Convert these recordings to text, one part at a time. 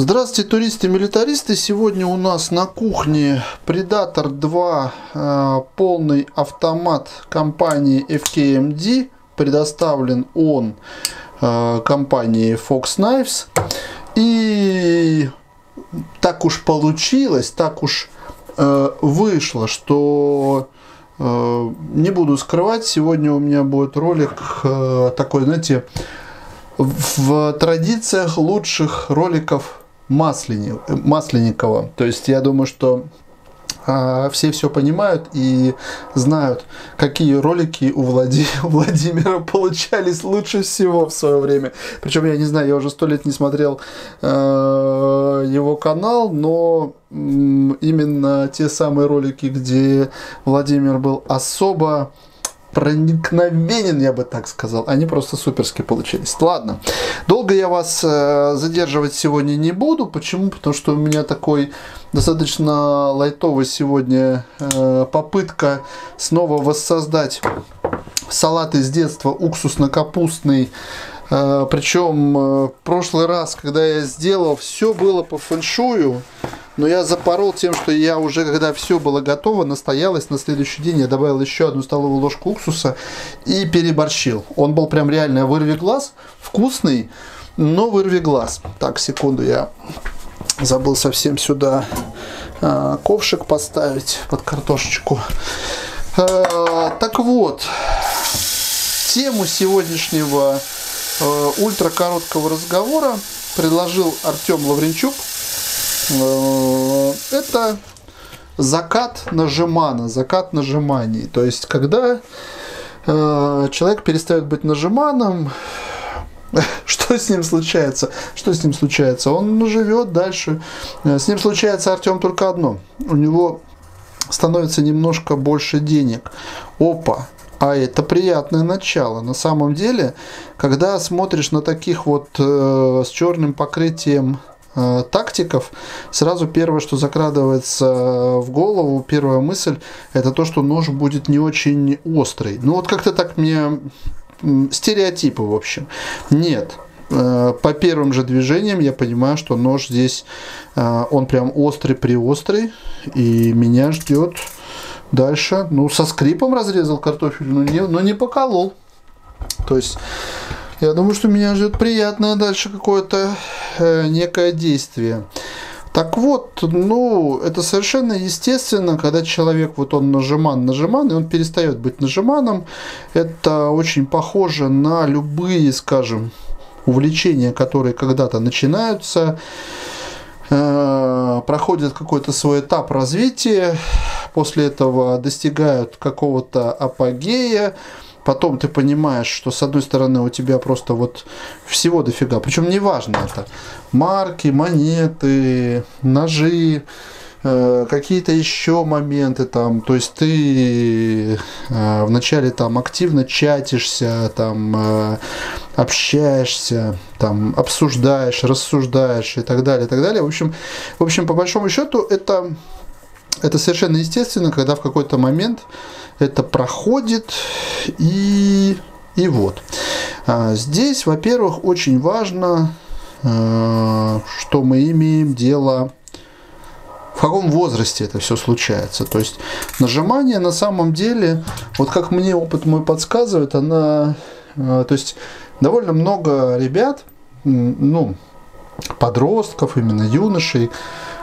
Здравствуйте, туристы-милитаристы! Сегодня у нас на кухне Predator 2, полный автомат компании FKMD. Предоставлен он компанией Fox Knives. И так уж получилось, так уж вышло, что не буду скрывать, сегодня у меня будет ролик такой, знаете, в традициях лучших роликов Масленникова. То есть я думаю, что все понимают и знают, какие ролики у Владимира получались лучше всего в свое время. Причем я не знаю, я уже 100 лет не смотрел его канал, но именно те самые ролики, где Владимир был особо проникновенен, я бы так сказал, они просто суперски получились. Ладно, долго я вас задерживать сегодня не буду. Почему? Потому что у меня такой достаточно лайтовый сегодня попытка снова воссоздать салат из детства, уксусно-капустный. Причем в прошлый раз, когда я сделал, все было по фэншую, но я запорол тем, что я уже, когда все было готово, настоялось, на следующий день я добавил еще 1 столовую ложку уксуса и переборщил. Он был прям реально вырви глаз, вкусный, но вырви глаз. Так, секунду, я забыл совсем сюда ковшик поставить под картошечку. Так вот, тему сегодняшнего ультракороткого разговора предложил Артем Лавренчук. Это закат нажимана, закат нажиманий. То есть, когда человек перестает быть нажиманом, что с ним случается? Что с ним случается? Он живет дальше. С ним случается, Артем, только одно. У него становится немножко больше денег. Опа! А это приятное начало. На самом деле, когда смотришь на таких вот с черным покрытием тактиков, сразу первое, что закрадывается в голову, первая мысль, это то, что нож будет не очень острый. Ну вот как-то так мне стереотипы, в общем. Нет. По первым же движениям я понимаю, что нож здесь, он прям острый-приострый, и меня ждет дальше. Ну, со скрипом разрезал картофель, но не поколол. То есть, я думаю, что меня ждет приятное дальше какое-то некое действие. Так вот, ну, это совершенно естественно, когда человек, вот он нажиман, и он перестает быть нажиманом. Это очень похоже на любые, скажем, увлечения, которые когда-то начинаются, проходят какой-то свой этап развития, после этого достигают какого-то апогея, потом ты понимаешь, что с одной стороны у тебя просто вот всего дофига, причем неважно это, марки, монеты, ножи, какие-то еще моменты там, то есть ты вначале там активно чатишься, там общаешься, там обсуждаешь, рассуждаешь и так далее, и так далее. В общем, по большому счету это совершенно естественно, когда в какой-то момент это проходит и вот. Здесь, во-первых, очень важно, что мы имеем дело, в каком возрасте это все случается. То есть нажимание на самом деле, вот как мне опыт мой подсказывает, то есть довольно много ребят, ну, подростков, именно юношей,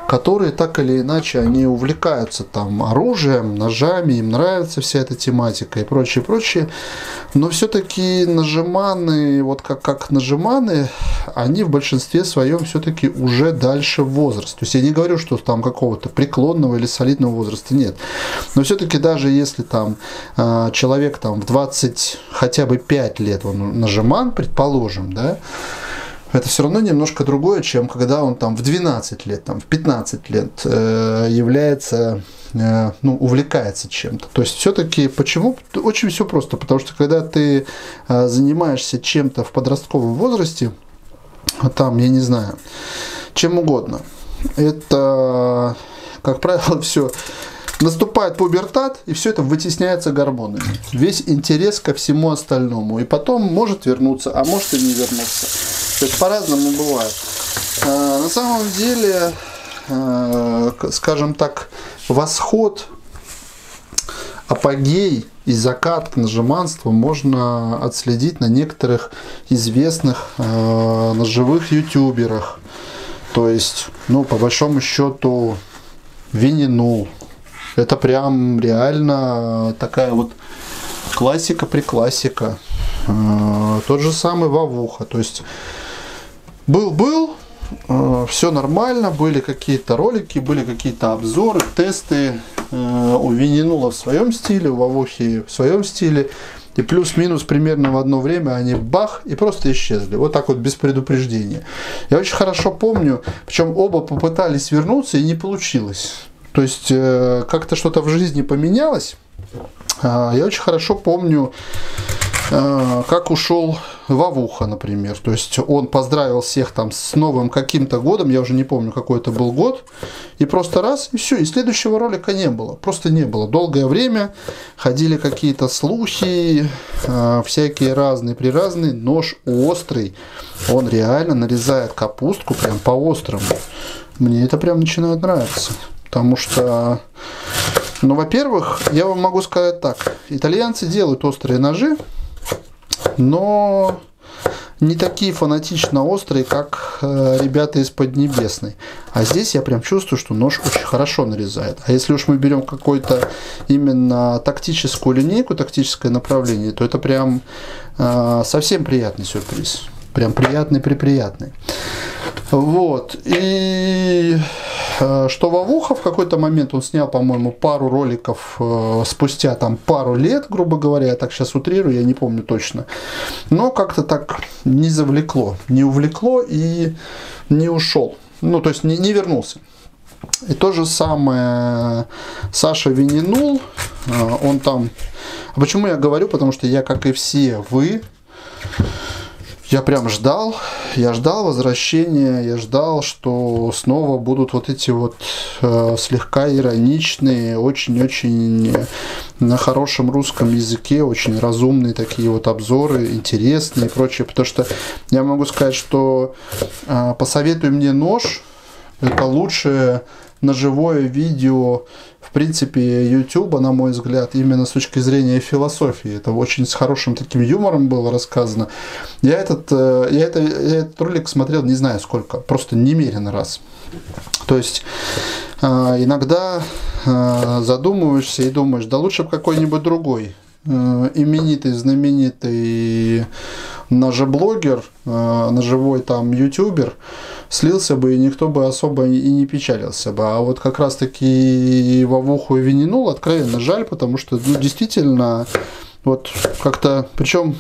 которые так или иначе они увлекаются там оружием, ножами, им нравится вся эта тематика и прочее, прочее. Но все-таки нажиманы, вот как нажиманы, они в большинстве своем все-таки уже дальше возраст. То есть я не говорю, что там какого-то преклонного или солидного возраста нет. Но все-таки даже если там человек там в 20, хотя бы 5 лет он нажиман, предположим, да, это все равно немножко другое, чем когда он там в 12 лет, там, в 15 лет является, ну, увлекается чем-то. То есть все-таки почему? Очень все просто, потому что когда ты занимаешься чем-то в подростковом возрасте, там, я не знаю, чем угодно, это, как правило, все. Наступает пубертат, и все это вытесняется гормонами. Весь интерес ко всему остальному. И потом может вернуться, а может и не вернуться. То есть по-разному бывает. На самом деле, скажем так, восход, апогей и закат ножеманства можно отследить на некоторых известных ножевых ютуберах. То есть, ну, по большому счету, Вининул. Это прям реально такая вот классика-преклассика. Тот же самый Вовуха. То есть, был-был, все нормально, были какие-то ролики, были какие-то обзоры, тесты. У Вининула в своем стиле, у Вовухи в своем стиле. И плюс-минус примерно в одно время они бах и просто исчезли. Вот так вот, без предупреждения. Я очень хорошо помню, причем оба попытались вернуться и не получилось. То есть как-то что-то в жизни поменялось. Я очень хорошо помню, как ушел Вовуха, например. То есть он поздравил всех там с новым каким-то годом, я уже не помню, какой это был год, и просто раз, и все, и следующего ролика не было, просто не было. Долгое время ходили какие-то слухи, всякие разные-приразные. Нож острый, он реально нарезает капустку прям по-острому. Мне это прям начинает нравиться, потому что... Ну, во-первых, я вам могу сказать так, итальянцы делают острые ножи, но не такие фанатично острые, как ребята из Поднебесной. А здесь я прям чувствую, что нож очень хорошо нарезает. А если уж мы берем какую-то именно тактическую линейку, тактическое направление, то это прям совсем приятный сюрприз. Прям приятный-приприятный. Вот. И что Вовуха, в какой-то момент он снял, по-моему, пару роликов спустя там пару лет, грубо говоря, я так сейчас утрирую, я не помню точно. Но как-то так не завлекло, не увлекло и не ушел. Ну, то есть не вернулся. И то же самое Саша Вининул. Он там... А почему я говорю? Потому что я, как и все вы... Я прям ждал, возвращения, я ждал, что снова будут вот эти вот слегка ироничные, очень-очень на хорошем русском языке, очень разумные такие вот обзоры, интересные и прочее. Потому что я могу сказать, что «Посоветуй мне нож» — это лучшее ножевое видео, в принципе, YouTube, на мой взгляд, именно с точки зрения философии. Это очень с хорошим таким юмором было рассказано. Я этот ролик смотрел не знаю сколько, просто немерено раз. То есть иногда задумываешься и думаешь, да лучше бы какой-нибудь другой именитый, знаменитый ножеблогер, ножевой там ютубер слился бы, и никто бы особо и не печалился бы. А вот как раз таки Вовуху и Вининул откровенно жаль, потому что, ну, действительно, вот как-то, причем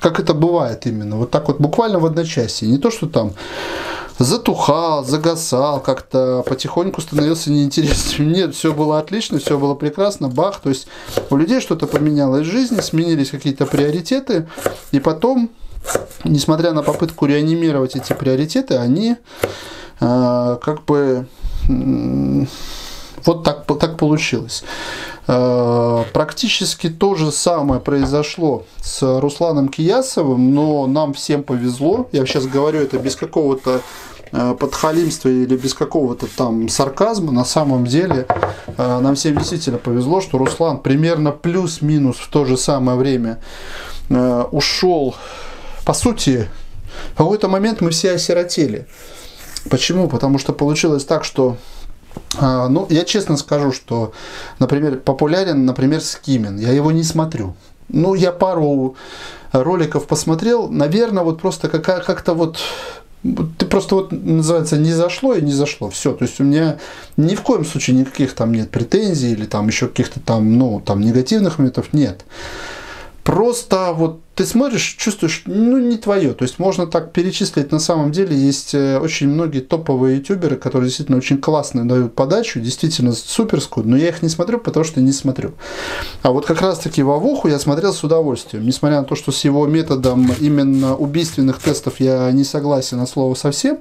как это бывает именно, вот так вот буквально в одночасье, не то что там затухал, загасал, как-то потихоньку становился неинтересным. Нет, все было отлично, все было прекрасно, бах, то есть у людей что-то поменялось в жизни, сменились какие-то приоритеты, и потом, несмотря на попытку реанимировать эти приоритеты, они как бы вот так получилось. Практически то же самое произошло с Русланом Киясовым, но нам всем повезло. Я сейчас говорю это без какого-то подхалимства или без какого-то там сарказма. На самом деле нам всем действительно повезло, что Руслан примерно плюс-минус в то же самое время ушел. По сути, в какой-то момент мы все осиротели. Почему? Потому что получилось так, что... Ну, я честно скажу, что, например, популярен, например, Скимин. Я его не смотрю. Ну, я пару роликов посмотрел. Наверное, вот просто как-то вот... Ты просто вот, называется, не зашло и не зашло. Все. То есть у меня ни в коем случае никаких там нет претензий или там еще каких-то там, ну, там негативных моментов нет. Просто вот ты смотришь, чувствуешь, ну, не твое. То есть можно так перечислить, на самом деле есть очень многие топовые ютуберы, которые действительно очень классно дают подачу, действительно суперскую, но я их не смотрю, потому что не смотрю. А вот как раз таки Вовуху я смотрел с удовольствием, несмотря на то, что с его методом именно убийственных тестов я не согласен от слова совсем,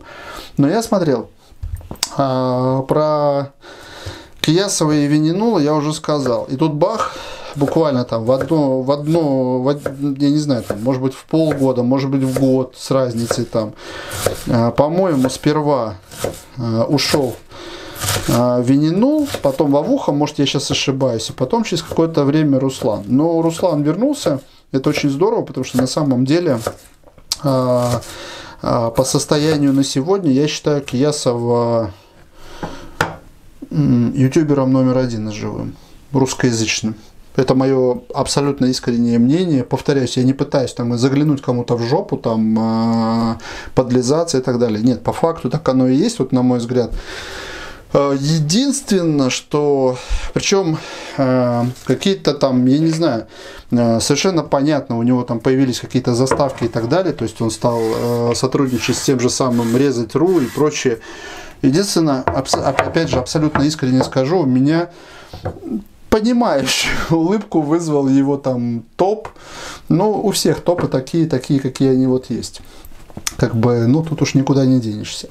но я смотрел. Про Киясова и Вининула я уже сказал. И тут бах, буквально там я не знаю, там, может быть, в полгода, может быть, в год с разницей там. По-моему, сперва ушел Вининул, потом Вовуха, может, я сейчас ошибаюсь, и потом через какое-то время Руслан. Но Руслан вернулся, это очень здорово, потому что на самом деле по состоянию на сегодня я считаю Киясова ютубером №1 живым, русскоязычным. Это мое абсолютно искреннее мнение. Повторяюсь, я не пытаюсь там заглянуть кому-то в жопу, там подлизаться и так далее. Нет, по факту так оно и есть, вот на мой взгляд. Единственное, что, причем какие-то там, я не знаю, совершенно понятно, у него там появились какие-то заставки и так далее, то есть он стал сотрудничать с тем же самым Резать.ру и прочее. Единственное, опять же, абсолютно искренне скажу, у меня, понимаешь, улыбку вызвал его там топ, ну, у всех топы такие, какие они вот есть. Как бы, ну, тут уж никуда не денешься.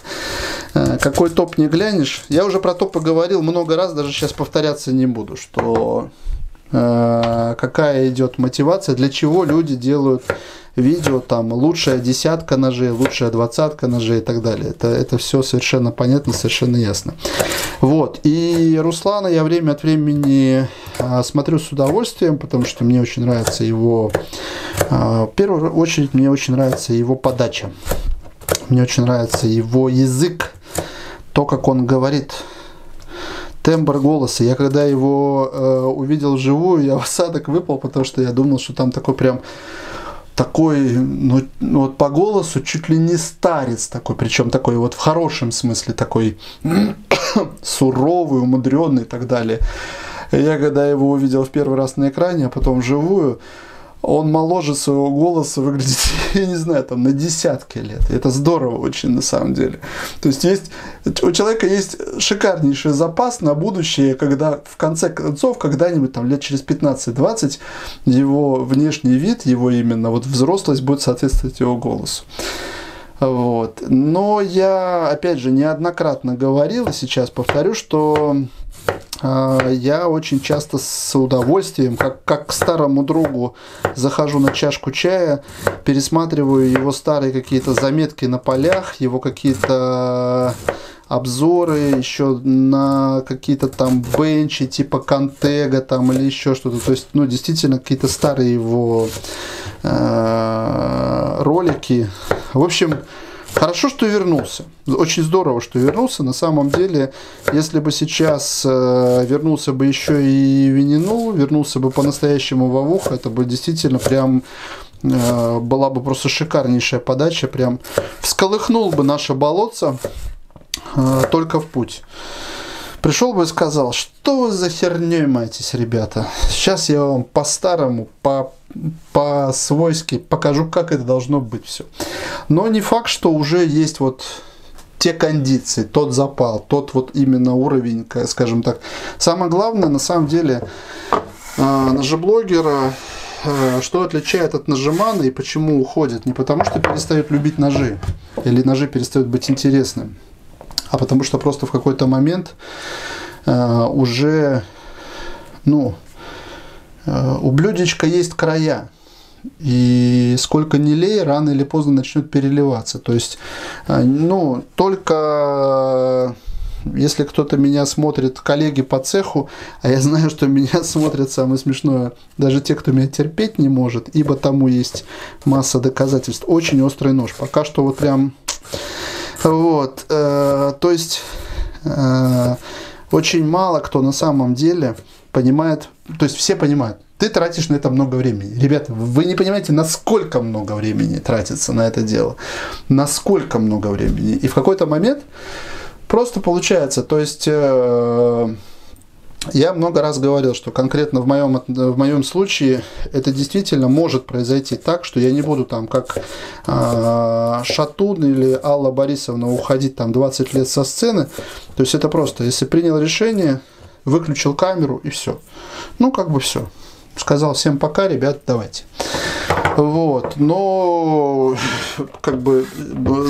Какой топ не глянешь. Я уже про топы говорил много раз, даже сейчас повторяться не буду, что какая идет мотивация, для чего люди делают видео, там, лучшая десятка ножей, лучшая 20 ножей и так далее. Это все совершенно понятно, совершенно ясно. Вот. И Руслана я время от времени смотрю с удовольствием, потому что мне очень нравится его... В первую очередь, мне очень нравится его подача. Мне очень нравится его язык, то, как он говорит. Тембр голоса. Я когда его увидел вживую, я в осадок выпал, потому что я думал, что там такой прям... Такой, ну, вот по голосу чуть ли не старец такой, причем такой вот в хорошем смысле, такой суровый, умудренный и так далее. Я когда его увидел в первый раз на экране, а потом вживую, он моложе своего голоса выглядит, я не знаю, там на десятки лет. Это здорово очень на самом деле. То есть у человека есть шикарнейший запас на будущее, когда в конце концов, когда-нибудь там лет через 15-20 его внешний вид, его именно вот взрослость будет соответствовать его голосу. Вот. Но я, опять же, неоднократно говорил, и сейчас повторю, что я очень часто с удовольствием, как к старому другу, захожу на чашку чая, пересматриваю его старые какие-то заметки на полях, его какие-то обзоры еще на какие-то там бенчи типа Контега там или еще что-то. То есть, ну, действительно, какие-то старые его ролики. В общем, хорошо, что вернулся. Очень здорово, что вернулся. На самом деле, если бы сейчас вернулся бы еще и Вининул, вернулся бы по-настоящему Вовуха, это бы действительно прям была бы просто шикарнейшая подача. Прям всколыхнул бы наше болотце только в путь. Пришел бы и сказал, что вы за херней маетесь, ребята. Сейчас я вам по-старому, по-свойски покажу, как это должно быть все. Но не факт, что уже есть вот те кондиции, тот запал, тот вот именно уровень, скажем так. Самое главное, на самом деле, ножеблогера, что отличает от ножемана и почему уходит. Не потому, что перестают любить ножи, или ножи перестают быть интересными, а потому что просто в какой-то момент уже, ну, у блюдечка есть края. И сколько ни лей, рано или поздно начнет переливаться. То есть, ну, только если кто-то меня смотрит, коллеги по цеху, а я знаю, что меня смотрят, самое смешное, даже те, кто меня терпеть не может, ибо тому есть масса доказательств. Очень острый нож. Пока что вот прям... Вот, то есть очень мало кто на самом деле понимает, то есть все понимают, ты тратишь на это много времени. Ребята, вы не понимаете, насколько много времени тратится на это дело, насколько много времени. И в какой-то момент просто получается, то есть я много раз говорил, что конкретно в моем случае это действительно может произойти так, что я не буду там как Шатун или Алла Борисовна уходить там 20 лет со сцены. То есть это просто, если принял решение, выключил камеру и все. Ну, как бы все. Сказал всем пока, ребят, давайте. Вот, но как бы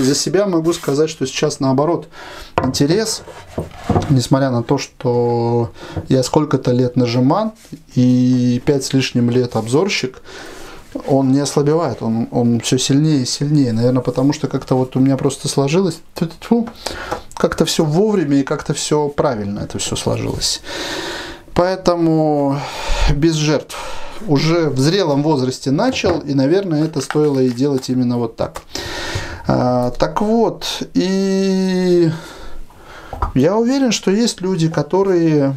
за себя могу сказать, что сейчас наоборот интерес, несмотря на то, что я сколько-то лет нажиман и 5 с лишним лет обзорщик, он не ослабевает, он все сильнее и сильнее, наверное, потому что как-то вот у меня просто сложилось, как-то все вовремя и как-то все правильно это все сложилось. Поэтому без жертв. Уже в зрелом возрасте начал, и, наверное, это стоило и делать именно вот так. Так вот, и я уверен, что есть люди, которые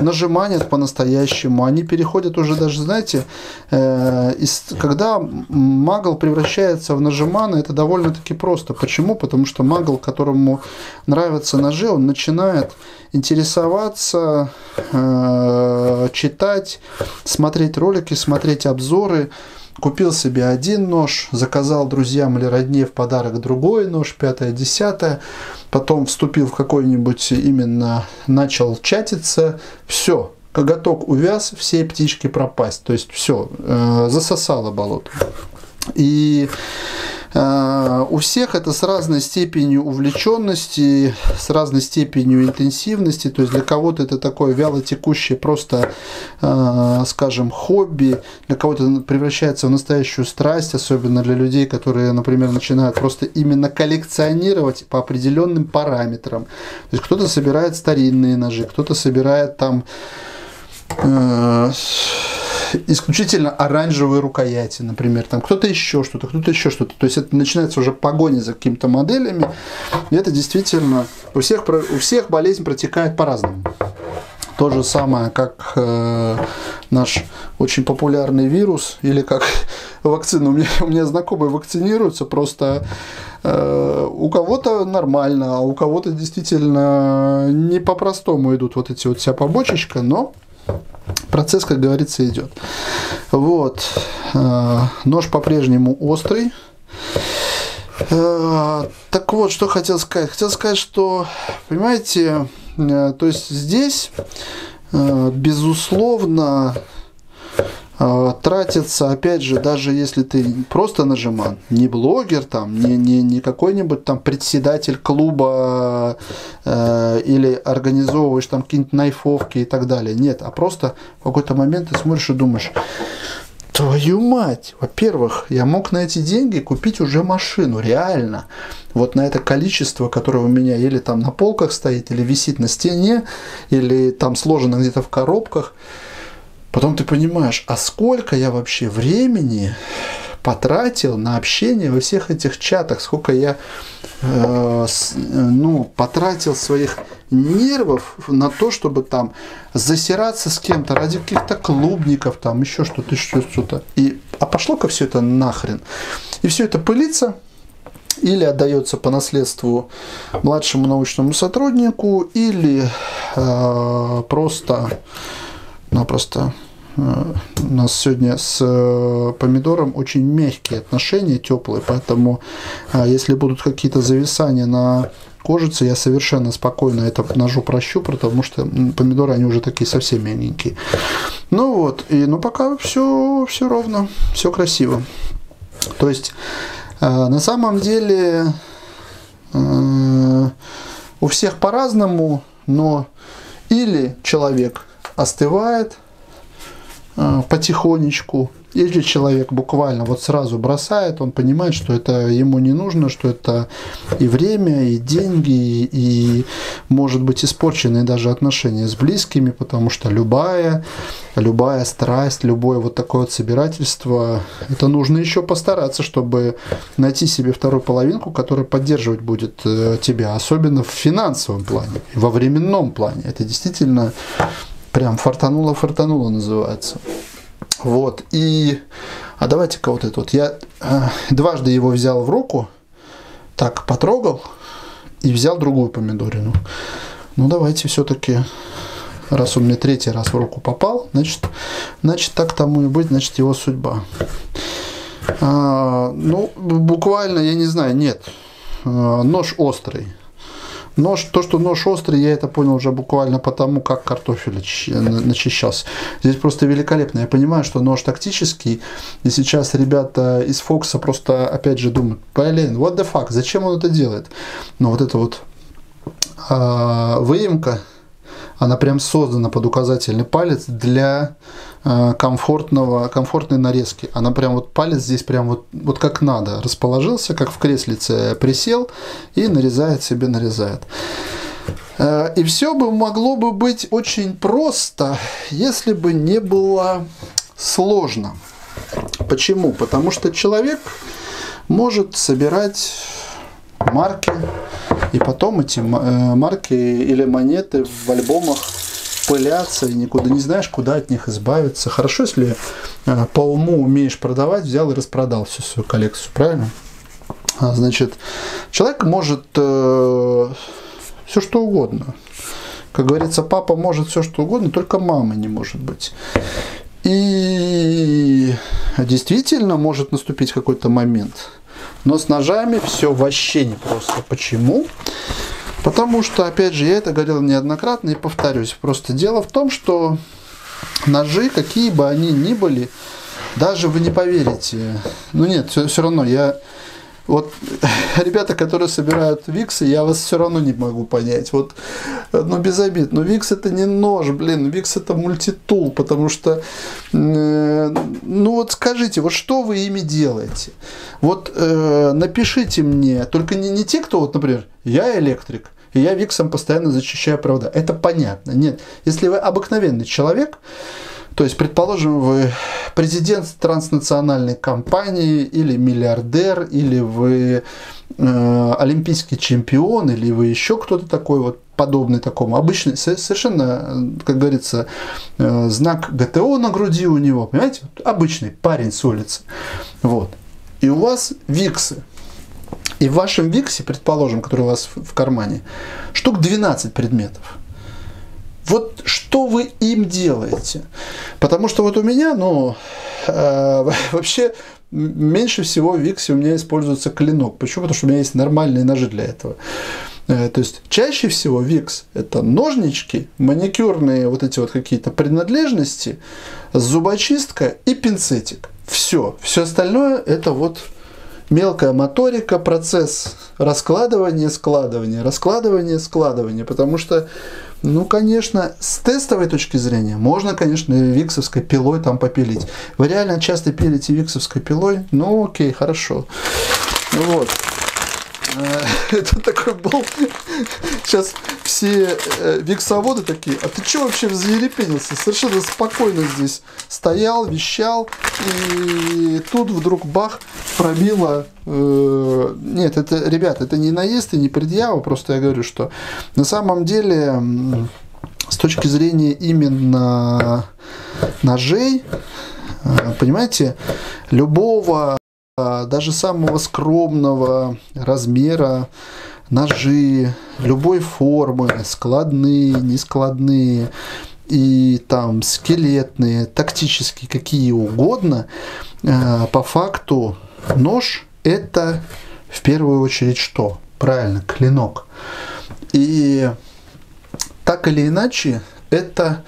нажимают по-настоящему. Они переходят уже даже, знаете, когда магл превращается в нажимана, это довольно-таки просто. Почему? Потому что магл, которому нравятся ножи, он начинает интересоваться, читать, смотреть ролики, смотреть обзоры. Купил себе один нож, заказал друзьям или родне в подарок другой нож, 5-е, 10-е. Потом вступил в какой-нибудь, именно начал чатиться. Все, коготок увяз, все птички пропасть. То есть все, засосало болото. И у всех это с разной степенью увлеченности, с разной степенью интенсивности. То есть для кого-то это такое вялотекущее просто, скажем, хобби. Для кого-то это превращается в настоящую страсть, особенно для людей, которые, например, начинают просто именно коллекционировать по определенным параметрам. То есть кто-то собирает старинные ножи, кто-то собирает там исключительно оранжевые рукояти, например, там кто-то еще что-то, кто-то еще что-то. То есть это начинается уже погоня за какими-то моделями. И это действительно у всех болезнь протекает по-разному. То же самое, как наш очень популярный вирус, или как вакцина. У меня знакомые вакцинируются, просто у кого-то нормально, а у кого-то действительно не по-простому идут вот эти вот вся побочечка, но процесс, как говорится, идет. Вот. Нож по-прежнему острый. Так вот, что хотел сказать. Хотел сказать, что, понимаете, то есть здесь, безусловно, тратится, опять же, даже если ты просто нажиман, не блогер, там, не какой-нибудь там председатель клуба или организовываешь там какие-нибудь найфовки и так далее. Нет, а просто в какой-то момент ты смотришь и думаешь: твою мать, во-первых, я мог на эти деньги купить уже машину, реально. Вот на это количество, которое у меня или там на полках стоит, или висит на стене, или там сложено где-то в коробках. Потом ты понимаешь, а сколько я вообще времени потратил на общение во всех этих чатах, сколько я потратил своих нервов на то, чтобы там засираться с кем-то ради каких-то клубников, там еще что-то, еще что-то. А пошло-ка все это нахрен. И все это пылится или отдается по наследству младшему научному сотруднику, или просто у нас сегодня с помидором очень мягкие отношения, теплые, поэтому если будут какие-то зависания на кожице, я совершенно спокойно это ножу прощу, потому что помидоры, они уже такие совсем мягенькие. Ну вот, но пока все ровно, все красиво. То есть на самом деле у всех по-разному, но или человек остывает потихонечку, если человек буквально вот сразу бросает, он понимает, что это ему не нужно, что это и время, и деньги, и, может быть, испорченные даже отношения с близкими, потому что любая страсть, любое вот такое вот собирательство, это нужно еще постараться, чтобы найти себе вторую половинку, которая поддерживать будет тебя, особенно в финансовом плане, во временном плане. Это действительно прям фартануло-фартануло называется. Вот. А давайте-ка вот это вот. Я дважды его взял в руку, так потрогал и взял другую помидорину. Ну давайте все-таки, раз он мне третий раз в руку попал, значит так тому и быть, значит его судьба. Буквально, я не знаю, нет. Нож острый. Нож, то, что нож острый, я это понял уже буквально потому, как картофель начищался. Здесь просто великолепно. Я понимаю, что нож тактический, и сейчас ребята из Фокса просто, опять же, думают, блин, what the fuck, зачем он это делает? Но вот эта вот выемка, она прям создана под указательный палец для комфортной нарезки. Она прям вот палец здесь прям вот как надо расположился, как в креслице присел и нарезает себе, нарезает. И все бы могло бы быть очень просто, если бы не было сложно. Почему? Потому что человек может собирать марки и потом эти марки или монеты в альбомах пылятся, и никуда не знаешь, куда от них избавиться. Хорошо, если по уму умеешь продавать, взял и распродал всю свою коллекцию, правильно? Значит, человек может все что угодно. Как говорится, папа может все что угодно, только мама не может быть. И действительно может наступить какой-то момент. Но с ножами все вообще непросто. Почему? Потому что, опять же, я это говорил неоднократно и повторюсь. Просто дело в том, что ножи, какие бы они ни были, даже вы не поверите. Ну нет, все равно я... Вот ребята, которые собирают виксы, я вас все равно не могу понять. Вот, ну без обид. Но викс это не нож, блин. Викс это мультитул, потому что, ну вот скажите, вот что вы ими делаете? Вот напишите мне, только не те, кто вот, например, я электрик, и я виксом постоянно зачищаю провода. Это понятно. Нет, если вы обыкновенный человек, то есть, предположим, вы президент транснациональной компании, или миллиардер, или вы олимпийский чемпион, или вы еще кто-то такой, вот подобный такому. Обычный, совершенно, как говорится, знак ГТО на груди у него, понимаете? Обычный парень с улицы. Вот. И у вас виксы. И в вашем виксе, предположим, который у вас в кармане, штук 12 предметов. Вот что вы им делаете? Потому что вот у меня, ну, вообще меньше всего в виксе у меня используется клинок. Почему? Потому что у меня есть нормальные ножи для этого. То есть чаще всего викс – это ножнички, маникюрные вот эти вот какие-то принадлежности, зубочистка и пинцетик. Все. Все остальное – это вот мелкая моторика, процесс раскладывания, складывания, раскладывания, складывания. Потому что, ну, конечно, с тестовой точки зрения можно, конечно, виксовской пилой там попилить. Вы реально часто пилите виксовской пилой? Ну, окей, хорошо. Вот. Тут такой был. Сейчас все виксоводы такие, а ты что вообще взъерепенился? Совершенно спокойно здесь стоял, вещал, и тут вдруг бах, пробило. Нет, это, ребята, это не наезд и не предъява, просто я говорю, что на самом деле с точки зрения именно ножей, понимаете, любого, даже самого скромного размера ножи, любой формы, складные, нескладные, и там скелетные, тактические, какие угодно, по факту нож это в первую очередь что? Правильно, клинок. И так или иначе, это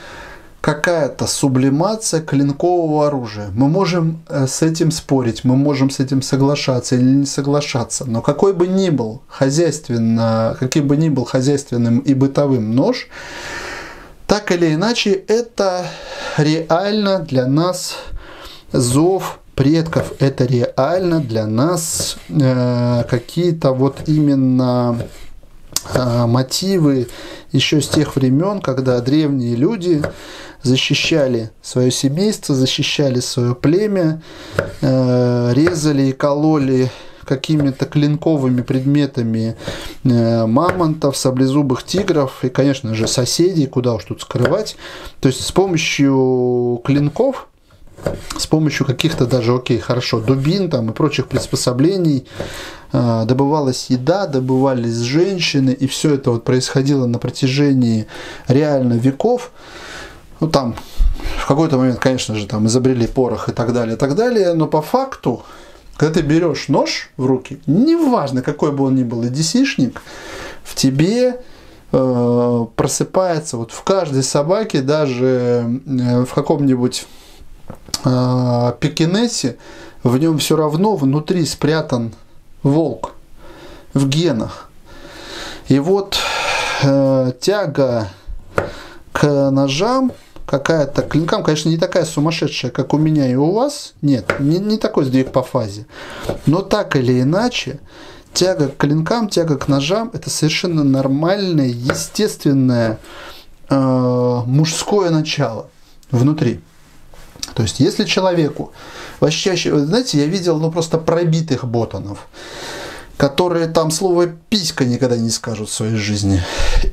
какая-то сублимация клинкового оружия. Мы можем с этим спорить, мы можем с этим соглашаться или не соглашаться, но какой бы ни был каким бы ни был хозяйственным и бытовым нож, так или иначе, это реально для нас зов предков, это реально для нас какие-то вот именно мотивы еще с тех времен, когда древние люди защищали свое семейство, защищали свое племя, резали и кололи какими-то клинковыми предметами мамонтов, саблезубых тигров и, конечно же, соседей, куда уж тут скрывать. То есть с помощью клинков, с помощью каких-то даже, окей, хорошо, дубин там и прочих приспособлений добывалась еда, добывались женщины, и все это вот происходило на протяжении реально веков. Ну там в какой-то момент, конечно же, там изобрели порох и так далее, но по факту, когда ты берешь нож в руки, неважно какой бы он ни был, и DC-шник, в тебе просыпается вот в каждой собаке, даже в каком-нибудь пекинесе, в нем все равно внутри спрятан волк в генах. И вот тяга к ножам какая-то, к клинкам, конечно, не такая сумасшедшая, как у меня и у вас. Нет, не такой сдвиг по фазе. Но так или иначе, тяга к клинкам, тяга к ножам — это совершенно нормальное, естественное мужское начало внутри. То есть, если человеку... Вообще, знаете, я видел, ну, просто пробитых ботанов, которые там слово «писька» никогда не скажут в своей жизни.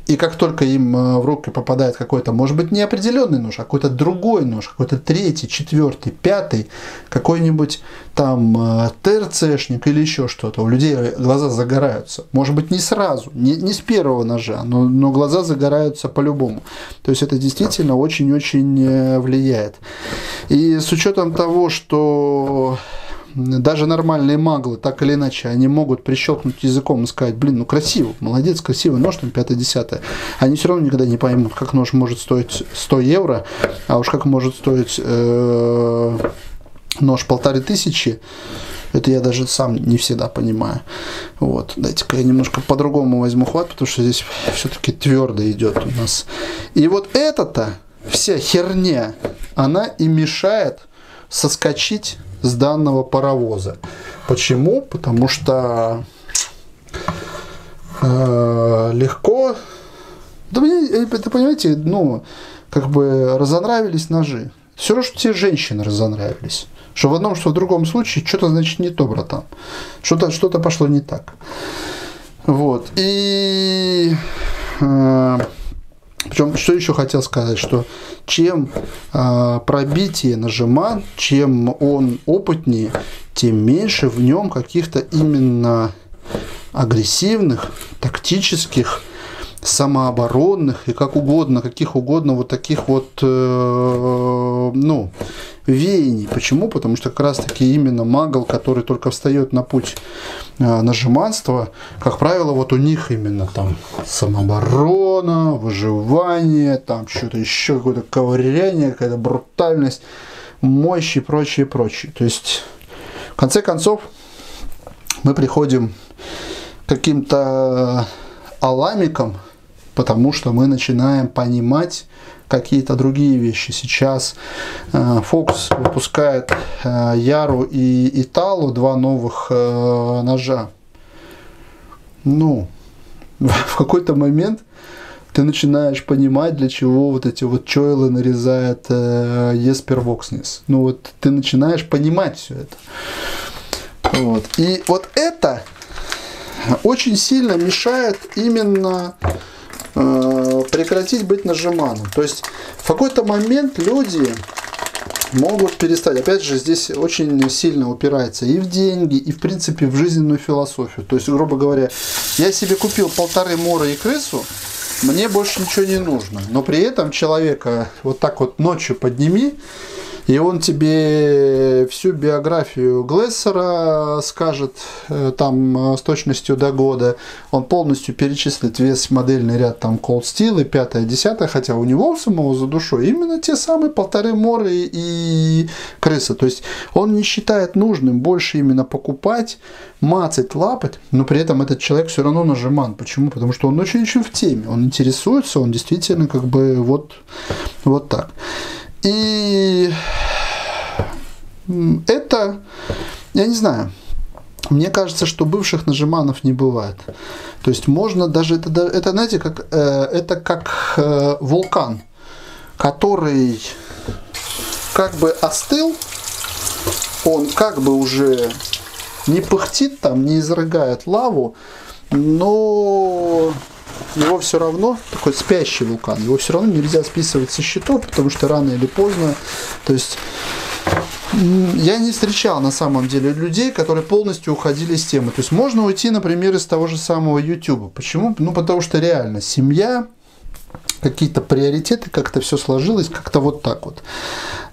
И как только им в руки попадает какой-то, может быть, неопределенный нож, а какой-то другой нож, какой-то третий, четвертый, пятый, какой-нибудь там ТРЦшник или еще что-то, у людей глаза загораются. Может быть, не сразу, не с первого ножа, но глаза загораются по-любому. То есть это действительно очень-очень влияет. И с учетом того, что... Даже нормальные маглы, так или иначе, они могут прищелкнуть языком и сказать: блин, ну красиво, молодец, красивый нож, там 5-10. Они все равно никогда не поймут, как нож может стоить 100 евро, а уж как может стоить нож 1500. Это я даже сам не всегда понимаю. Вот, дайте-ка я немножко по-другому возьму хват, потому что здесь все-таки твердо идет у нас. И вот эта-то вся херня, она и мешает соскочить с данного паровоза. Почему? Потому что легко... Да, понимаете, ну, как бы разонравились ножи. Все равно, что те женщины разонравились. Что в одном, что в другом случае что-то, значит, не то, братан. Что-то пошло не так. Вот. И... Причем, что еще хотел сказать, что чем пробитие нажима, чем он опытнее, тем меньше в нем каких-то именно агрессивных, тактических, самооборонных и как угодно, каких угодно вот таких вот ну, веяний. Почему? Потому что как раз таки именно магл, который только встает на путь нажиманства, как правило, вот у них именно там самооборона, выживание, там что-то еще, какое-то ковыряние, какая-то брутальность, мощь и прочее, прочее. То есть, в конце концов, мы приходим к каким-то аламикам, потому что мы начинаем понимать какие-то другие вещи. Сейчас Fox выпускает Яру и Италу, два новых ножа. Ну, в какой-то момент ты начинаешь понимать, для чего вот эти вот чойлы нарезает Esper Вокснес. Ну вот ты начинаешь понимать все это. Вот. И вот это очень сильно мешает именно прекратить быть нажиманом. То есть в какой-то момент люди могут перестать. Опять же, здесь очень сильно упирается и в деньги, и в принципе в жизненную философию. То есть, грубо говоря, я себе купил 1,5 мора и крысу, мне больше ничего не нужно. Но при этом человека вот так вот ночью подними, и он тебе всю биографию Глессера скажет там с точностью до года. Он полностью перечислит весь модельный ряд там Cold Steel и 5-10, хотя у него самого за душой именно те самые 1,5 моры и крыса. То есть он не считает нужным больше именно покупать, мацать, лапать, но при этом этот человек все равно нажиман. Почему? Потому что он очень-очень в теме, он интересуется, он действительно как бы вот так. И это, я не знаю, мне кажется, что бывших нажиманов не бывает. То есть можно даже, это знаете, как, это как вулкан, который как бы остыл, он как бы уже не пыхтит там, не изрыгает лаву, но... Его все равно, такой спящий вулкан, его все равно нельзя списывать со счетов, потому что рано или поздно, то есть я не встречал на самом деле людей, которые полностью уходили с темы. То есть можно уйти, например, из того же самого YouTube. Почему? Ну, потому что реально семья, какие-то приоритеты, как-то все сложилось, как-то вот так вот.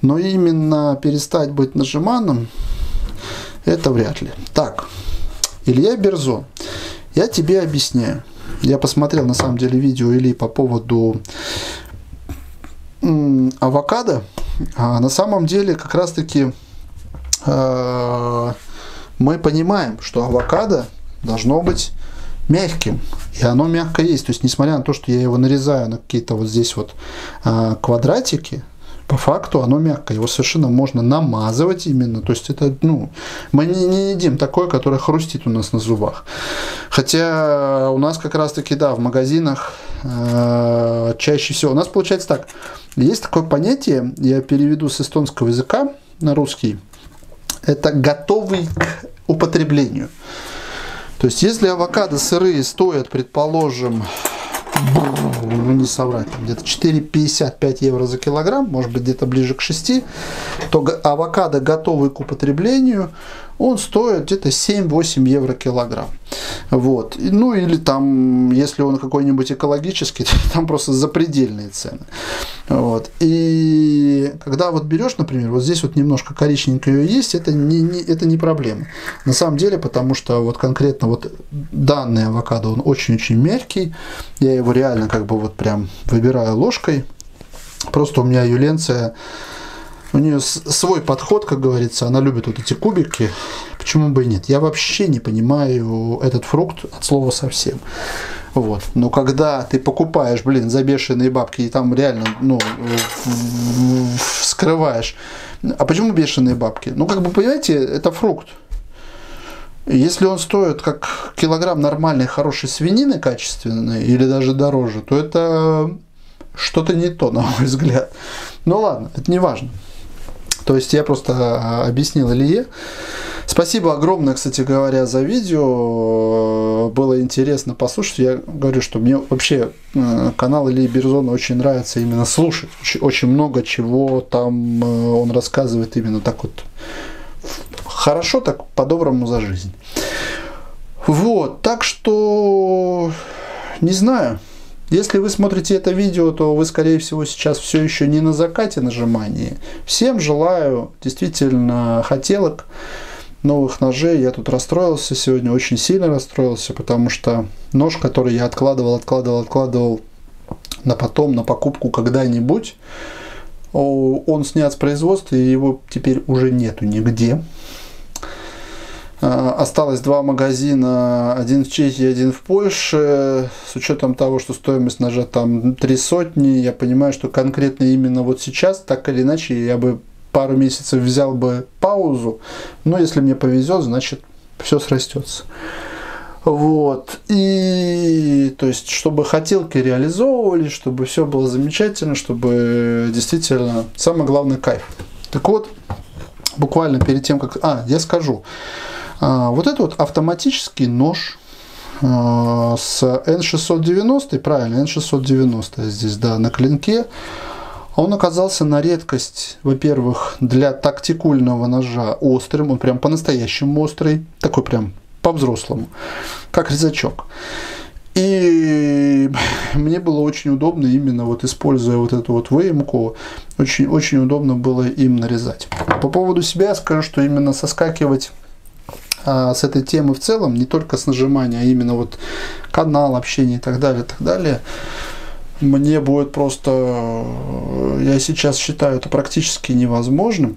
Но именно перестать быть нажиманом, это вряд ли. Так, Илья Берзо, я тебе объясняю. Я посмотрел на самом деле видео Ильи по поводу авокадо. А на самом деле как раз таки мы понимаем, что авокадо должно быть мягким, и оно мягко есть. То есть, несмотря на то, что я его нарезаю на какие-то вот здесь вот квадратики, по факту оно мягкое, его совершенно можно намазывать именно. То есть это, ну, мы не едим такое, которое хрустит у нас на зубах. Хотя у нас как раз таки, да, в магазинах чаще всего. У нас получается так, есть такое понятие, я переведу с эстонского языка на русский, это готовый к употреблению. То есть если авокадо сырые стоят, предположим, ну, не соврать, где-то 4,55 евро за килограмм, может быть где-то ближе к 6, то авокадо, готовый к употреблению, он стоит где-то 7-8 евро килограмм. Вот. Ну или там, если он какой-нибудь экологический, то там просто запредельные цены. Вот. И когда вот берешь, например, вот здесь вот немножко коричненькое есть, это не проблема. На самом деле, потому что вот конкретно вот данный авокадо, он очень-очень мягкий. Я его реально как бы вот прям выбираю ложкой. Просто у меня юленция, у нее свой подход, как говорится, она любит вот эти кубики, почему бы и нет. Я вообще не понимаю этот фрукт от слова совсем. Вот. Но когда ты покупаешь, блин, за бешеные бабки, и там реально, ну, вскрываешь. А почему бешеные бабки? Ну, как бы, понимаете, это фрукт. Если он стоит как килограмм нормальной, хорошей свинины качественной, или даже дороже, то это что-то не то, на мой взгляд. Ну ладно, это не важно. То есть я просто объяснил Илье. Спасибо огромное, кстати говоря, за видео. Было интересно послушать. Я говорю, что мне вообще канал Ильи Берзона очень нравится именно слушать. Очень много чего там он рассказывает именно так вот. Хорошо, так по-доброму за жизнь. Вот, так что не знаю. Если вы смотрите это видео, то вы, скорее всего, сейчас все еще не на закате нажимании. Всем желаю действительно хотелок, новых ножей. Я тут расстроился сегодня, очень сильно расстроился, потому что нож, который я откладывал на потом, на покупку когда-нибудь, он снят с производства, и его теперь уже нету нигде. Осталось два магазина, один в Чехии, один в Польше. С учетом того, что стоимость ножа там 3 сотни, я понимаю, что конкретно именно вот сейчас, так или иначе, я бы пару месяцев взял бы паузу. Но если мне повезет, значит, все срастется. Вот. И то есть, чтобы хотелки реализовывались, чтобы все было замечательно, чтобы действительно самое главное кайф. Так вот, буквально перед тем, как... я скажу. Вот этот вот автоматический нож с N690, правильно, N690 здесь, да, на клинке, он оказался на редкость, во-первых, для тактикульного ножа острым, он прям по-настоящему острый, такой прям по-взрослому, как резачок. И мне было очень удобно именно вот используя вот эту вот выемку, очень-очень удобно было им нарезать. По поводу себя я скажу, что именно соскакивать с этой темы в целом, не только с нажимания, а именно вот канал, общение и так далее, мне будет просто, я сейчас считаю это практически невозможным.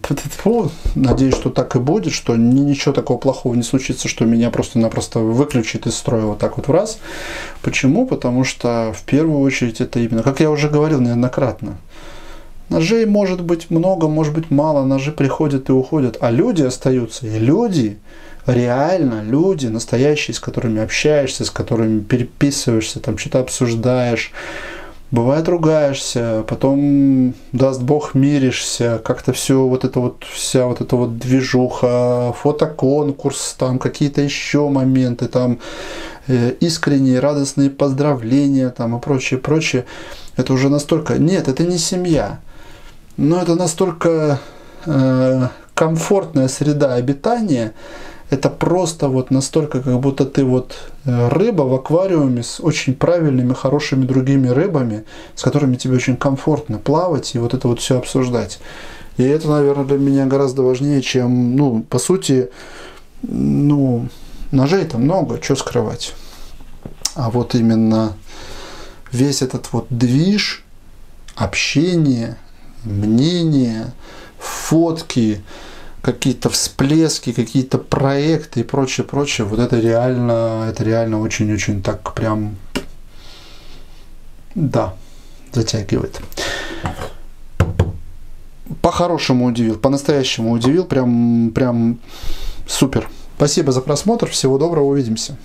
Надеюсь, что так и будет, что ничего такого плохого не случится, что меня просто-напросто выключит из строя вот так вот в раз. Почему? Потому что в первую очередь это именно, как я уже говорил неоднократно, ножей может быть много, может быть мало, ножи приходят и уходят, а люди остаются. И люди, реально люди, настоящие, с которыми общаешься, с которыми переписываешься, там что-то обсуждаешь, бывает ругаешься, потом, даст бог, миришься, как-то все вот это вот, вся вот эта вот движуха, фотоконкурс, там какие-то еще моменты, там искренние радостные поздравления, там и прочее, прочее. Это уже настолько... Нет, это не семья. Но это настолько комфортная среда обитания, это просто вот настолько, как будто ты вот рыба в аквариуме с очень правильными, хорошими другими рыбами, с которыми тебе очень комфортно плавать и вот это вот все обсуждать. И это, наверное, для меня гораздо важнее, чем, ну, по сути, ну, ножей-то много, что скрывать. а вот именно весь этот вот движ, общение, мнение, фотки, какие-то всплески, какие-то проекты и прочее, прочее, вот это реально очень-очень так прям, да, затягивает. По-хорошему удивил, по-настоящему удивил, прям супер. Спасибо за просмотр, всего доброго, увидимся.